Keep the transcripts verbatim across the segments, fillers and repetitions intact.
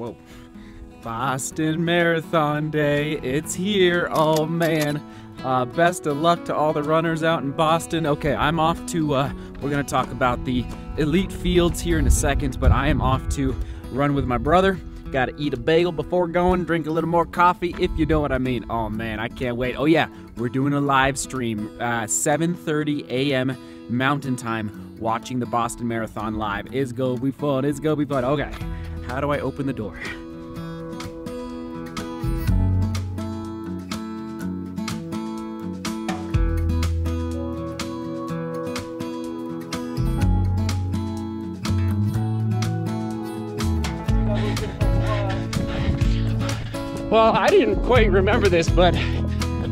Whoa. Boston Marathon Day, it's here. Oh man. Uh, best of luck to all the runners out in Boston. Okay, I'm off to, uh, we're gonna talk about the elite fields here in a second, but I am off to run with my brother. Gotta eat a bagel before going, drink a little more coffee, if you know what I mean. Oh man, I can't wait. Oh yeah, we're doing a live stream, uh, seven thirty a m Mountain Time, watching the Boston Marathon live. It's gonna be fun, it's gonna be fun. Okay, how do I open the door? Well, I didn't quite remember this, but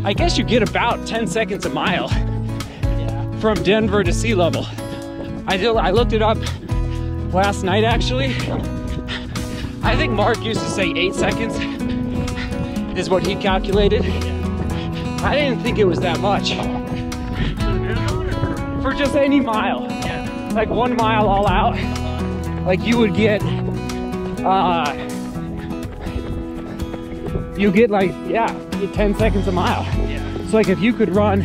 I guess you get about ten seconds a mile yeah. from Denver to sea level. I, did, I looked it up last night, actually. I think Mark used to say eight seconds is what he calculated. Yeah. I didn't think it was that much for just any mile. Yeah. Like one mile all out, like you would get, uh, you get like, yeah, you get ten seconds a mile. Yeah. It's like if you could run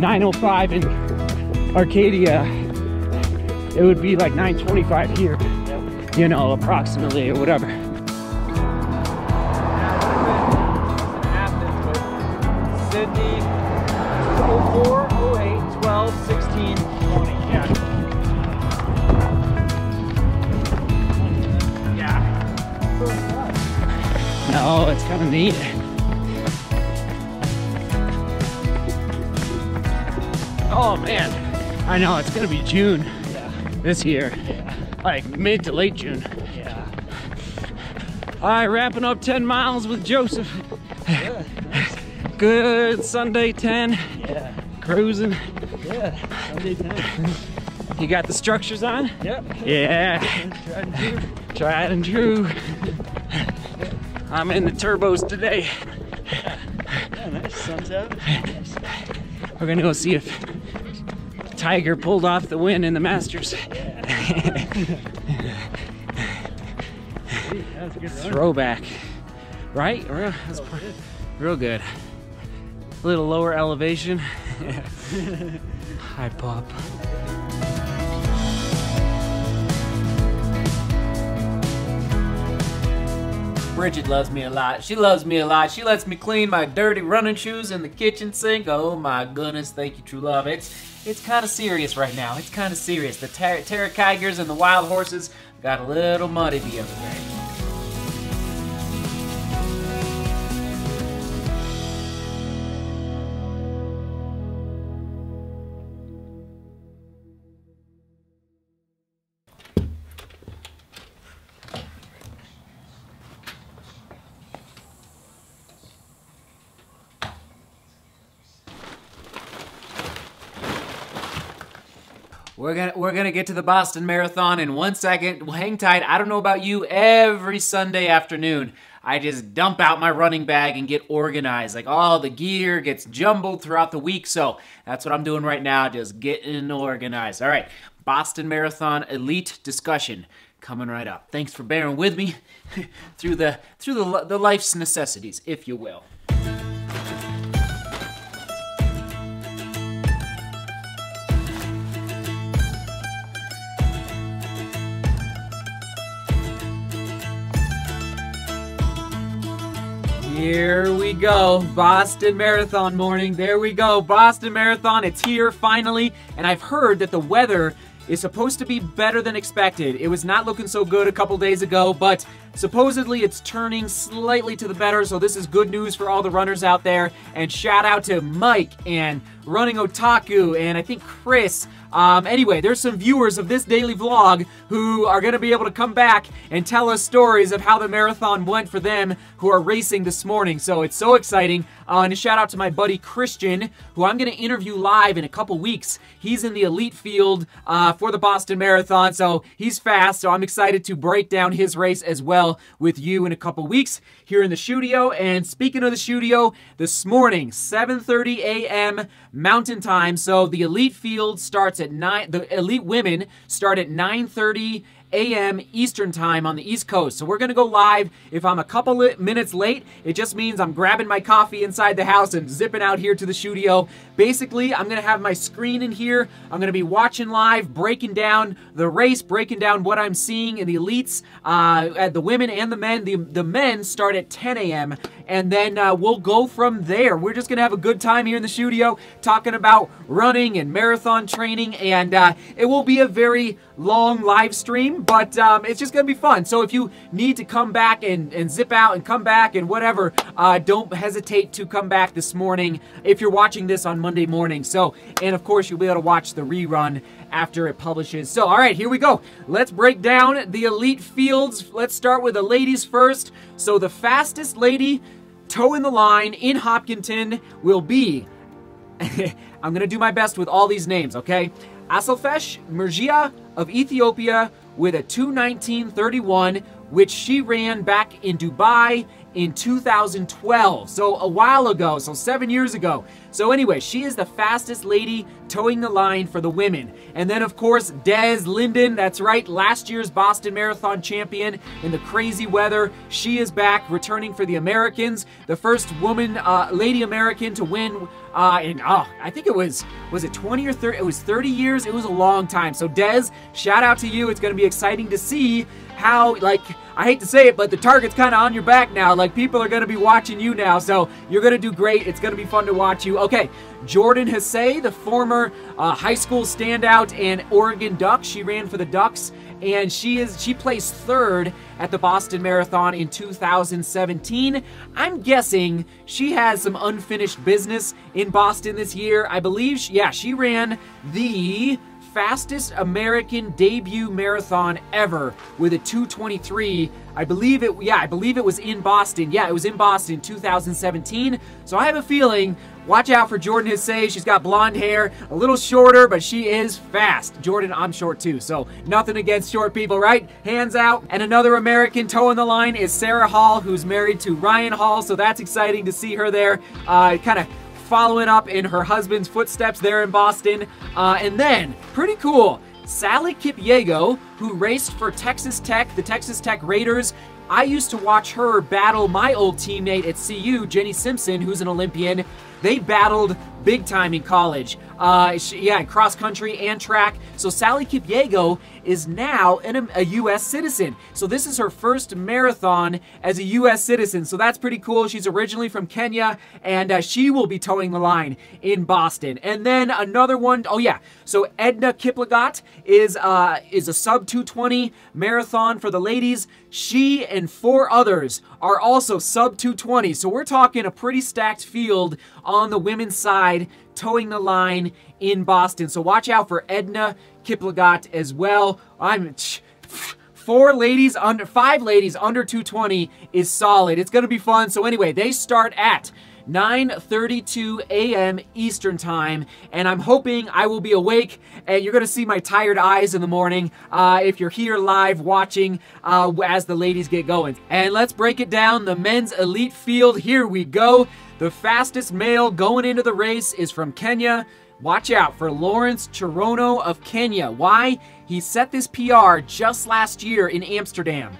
nine oh five in Arcadia, it would be like nine twenty-five here, yep. you know, approximately or whatever. Athens, Athens, Sydney, oh four, oh eight, twelve, sixteen, twenty, yeah. Oh, it's kind of neat. Oh man, I know it's gonna be June yeah. this year, yeah. like mid to late June. Yeah. All right, wrapping up ten miles with Joseph. Good, nice. Good Sunday ten. Yeah. Cruising. Yeah. Sunday ten. You got the structures on? Yep. Yeah. Tried and true. Tried and true. I'm in the turbos today. Yeah, yeah nice, sun's out. Nice. We're gonna go see if Tiger pulled off the win in the Masters. Yeah. Gee, that was a good run. Throwback, right? Real, that's oh, good. real good. A little lower elevation. Hi, Pop. Bridget loves me a lot. She loves me a lot. She lets me clean my dirty running shoes in the kitchen sink. Oh my goodness, thank you, true love. It's it's kind of serious right now. It's kind of serious. The ter terror tigers and the wild horses got a little muddy the other day. We're gonna, we're gonna get to the Boston Marathon in one second. Hang tight. I don't know about you, every Sunday afternoon, I just dump out my running bag and get organized. Like all the gear gets jumbled throughout the week, so that's what I'm doing right now, just getting organized. All right, Boston Marathon elite discussion coming right up. Thanks for bearing with me through the through the, the life's necessities, if you will. Here we go, Boston Marathon morning. There we go, Boston Marathon, it's here finally. And I've heard that the weather is supposed to be better than expected. It was not looking so good a couple days ago, but supposedly it's turning slightly to the better, so this is good news for all the runners out there. And shout out to Mike and Running Otaku and I think Chris. Um, anyway, there's some viewers of this daily vlog who are gonna be able to come back and tell us stories of how the marathon went for them who are racing this morning, so it's so exciting. Uh, and a shout out to my buddy Christian, who I'm gonna interview live in a couple weeks. He's in the elite field uh, for the Boston Marathon, so he's fast, so I'm excited to break down his race as well with you in a couple weeks here in the studio. And speaking of the studio, this morning, seven thirty a m Mountain Time, so the elite field starts at nine, the elite women start at nine thirty eight a m Eastern time on the East Coast. So we're going to go live. If I'm a couple minutes late, it just means I'm grabbing my coffee inside the house and zipping out here to the studio. Basically, I'm going to have my screen in here. I'm going to be watching live, breaking down the race, breaking down what I'm seeing in the elites, uh, at the women and the men. The, the men start at ten a m and then uh, we'll go from there. We're just going to have a good time here in the studio talking about running and marathon training, and uh, it will be a very long live stream, but um, it's just going to be fun. So if you need to come back and, and zip out and come back and whatever, uh, don't hesitate to come back this morning if you're watching this on Monday morning. So, and of course, you'll be able to watch the rerun after it publishes. So, all right, here we go. Let's break down the elite fields. Let's start with the ladies first. So the fastest lady toe in the line in Hopkinton will be, I'm going to do my best with all these names, okay? Aselfesh Mergia of Ethiopia with a two nineteen thirty-one, which she ran back in Dubai in two thousand twelve. So a while ago, so seven years ago. So anyway, she is the fastest lady towing the line for the women. And then of course, Des Linden, that's right, last year's Boston Marathon champion in the crazy weather. She is back returning for the Americans, the first woman, uh, lady American to win uh, in, oh, I think it was, was it twenty or thirty, it was thirty years, it was a long time. So Des, shout out to you. It's gonna be exciting to see how, like, I hate to say it, but the target's kind of on your back now. Like, people are going to be watching you now, so you're going to do great. It's going to be fun to watch you. Okay, Jordan Hassay, the former uh, high school standout and Oregon Duck. She ran for the Ducks, and she is she placed third at the Boston Marathon in two thousand seventeen. I'm guessing she has some unfinished business in Boston this year. I believe, she, yeah, she ran the fastest American debut marathon ever with a two twenty-three. I believe it, yeah, I believe it was in Boston. Yeah, it was in Boston, two thousand seventeen. So I have a feeling, watch out for Jordan Hassay. She's got blonde hair, a little shorter, but she is fast. Jordan, I'm short too, so nothing against short people, right? Hands out. And another American toe in the line is Sarah Hall, who's married to Ryan Hall, so that's exciting to see her there. Uh, kind of following up in her husband's footsteps there in Boston. Uh, and then, pretty cool, Sally Kipiego, who raced for Texas Tech, the Texas Tech Raiders. I used to watch her battle my old teammate at C U, Jenny Simpson, who's an Olympian. They battled big time in college. Uh, she, yeah, cross country and track. So Sally Kipiego is now an, a U S citizen. So this is her first marathon as a U S citizen. So that's pretty cool. She's originally from Kenya, and uh, she will be towing the line in Boston. And then another one, oh yeah. So Edna Kiplagat is, uh, is a sub two twenty marathon for the ladies. She and four others are also sub two twenty. So we're talking a pretty stacked field on the women's side, towing the line in Boston. So watch out for Edna Kiplagat as well. I'm four ladies under, five ladies under two twenty is solid. It's going to be fun. So anyway, they start at nine thirty-two a m Eastern time, and I'm hoping I will be awake, and you're gonna see my tired eyes in the morning uh, if you're here live watching uh, as the ladies get going. And let's break it down, the men's elite field. Here we go. The fastest male going into the race is from Kenya. Watch out for Lawrence Cherono of Kenya. Why? He set this P R just last year in Amsterdam.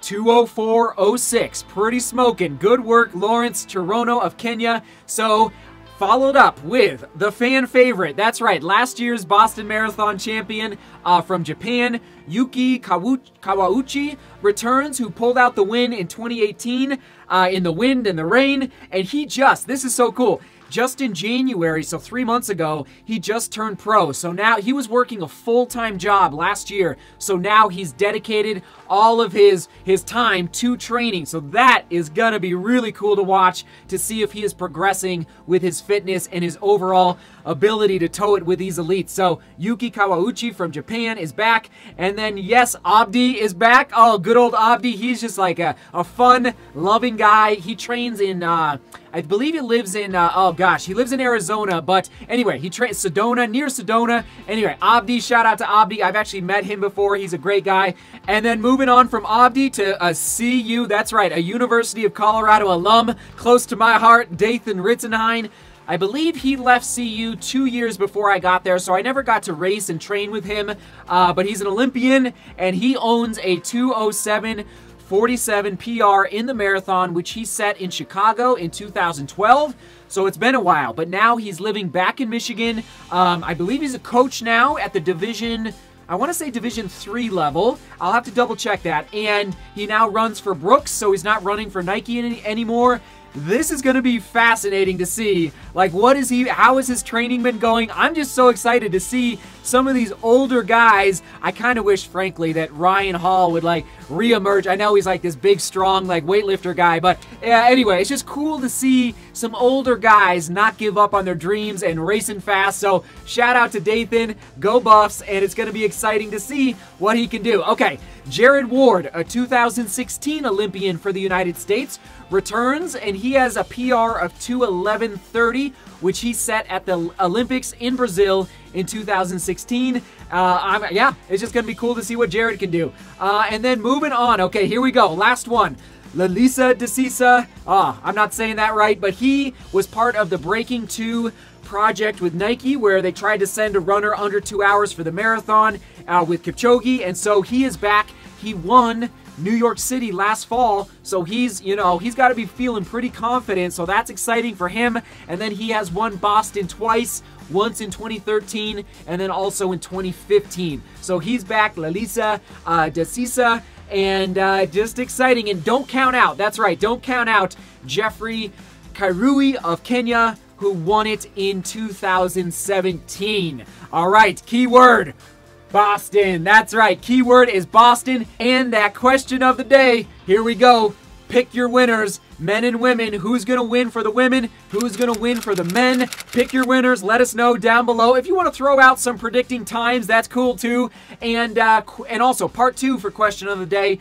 two oh four oh six, pretty smoking. Good work, Lawrence Cherono of Kenya. So, followed up with the fan favorite. That's right, last year's Boston Marathon champion uh, from Japan, Yuki Kawauchi returns, who pulled out the win in twenty eighteen uh, in the wind and the rain. And he just, this is so cool, just in January, so three months ago, he just turned pro. So now he was working a full-time job last year. So now he's dedicated all of his, his time to training. So that is gonna be really cool to watch, to see if he is progressing with his fitness and his overall ability to tow it with these elites. So Yuki Kawauchi from Japan is back. And then yes, Abdi is back. Oh, good old Abdi. He's just like a, a fun, loving guy. He trains in, uh, I believe he lives in, uh, oh gosh, he lives in Arizona, but anyway, he trains Sedona, near Sedona. Anyway, Abdi, shout out to Abdi. I've actually met him before. He's a great guy. And then moving on from Abdi to a C U, that's right, a University of Colorado alum, close to my heart, Dathan Ritzenhein. I believe he left C U two years before I got there, so I never got to race and train with him, uh, but he's an Olympian, and he owns a two oh seven forty-seven P R in the marathon, which he set in Chicago in two thousand twelve. So it's been a while, but now he's living back in Michigan. Um, I believe he's a coach now at the division, I want to say division three level. I'll have to double check that. And he now runs for Brooks, so he's not running for Nike any, anymore. This is going to be fascinating to see. Like, what is he, how has his training been going? I'm just so excited to see some of these older guys. I kind of wish, frankly, that Ryan Hall would, like, reemerge. I know he's, like, this big, strong, like, weightlifter guy, but uh, anyway, it's just cool to see some older guys not give up on their dreams and racing fast. So, shout out to Dathan. Go Buffs, and it's going to be exciting to see what he can do. Okay, Jared Ward, a two thousand sixteen Olympian for the United States, returns, and he has a P R of two eleven thirty, which he set at the Olympics in Brazil in two thousand sixteen. Uh, I'm, yeah, it's just going to be cool to see what Jared can do. Uh, and then moving on. Okay, here we go. Last one. Lelisa Desisa. Ah, I'm not saying that right, but he was part of the Breaking Two project with Nike, where they tried to send a runner under two hours for the marathon uh, with Kipchoge, and so he is back. He won New York City last fall, so he's, you know, he's got to be feeling pretty confident, so that's exciting for him. And then he has won Boston twice, once in twenty thirteen and then also in twenty fifteen. So he's back, Lelisa uh, Desisa, and uh, just exciting. And don't count out, that's right, don't count out Jeffrey Kairui of Kenya, who won it in two thousand seventeen. All right, keyword, Boston. That's right, keyword is Boston. And that question of the day, here we go. Pick your winners, men and women. Who's gonna win for the women? Who's gonna win for the men? Pick your winners, let us know down below. If you wanna throw out some predicting times, that's cool too. And, uh, and also, part two for question of the day,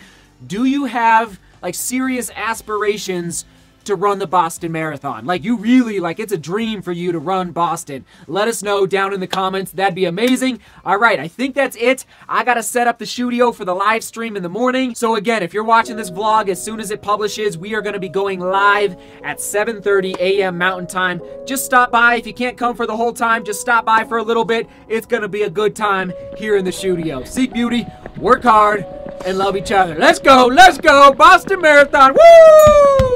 do you have like serious aspirations to run the Boston Marathon? Like, you really, like, it's a dream for you to run Boston. Let us know down in the comments. That'd be amazing. All right, I think that's it. I gotta set up the studio for the live stream in the morning. So again, if you're watching this vlog as soon as it publishes, we are gonna be going live at seven thirty A M Mountain Time. Just stop by. If you can't come for the whole time, just stop by for a little bit. It's gonna be a good time here in the studio. Seek beauty, work hard, and love each other. Let's go, let's go, Boston Marathon, woo!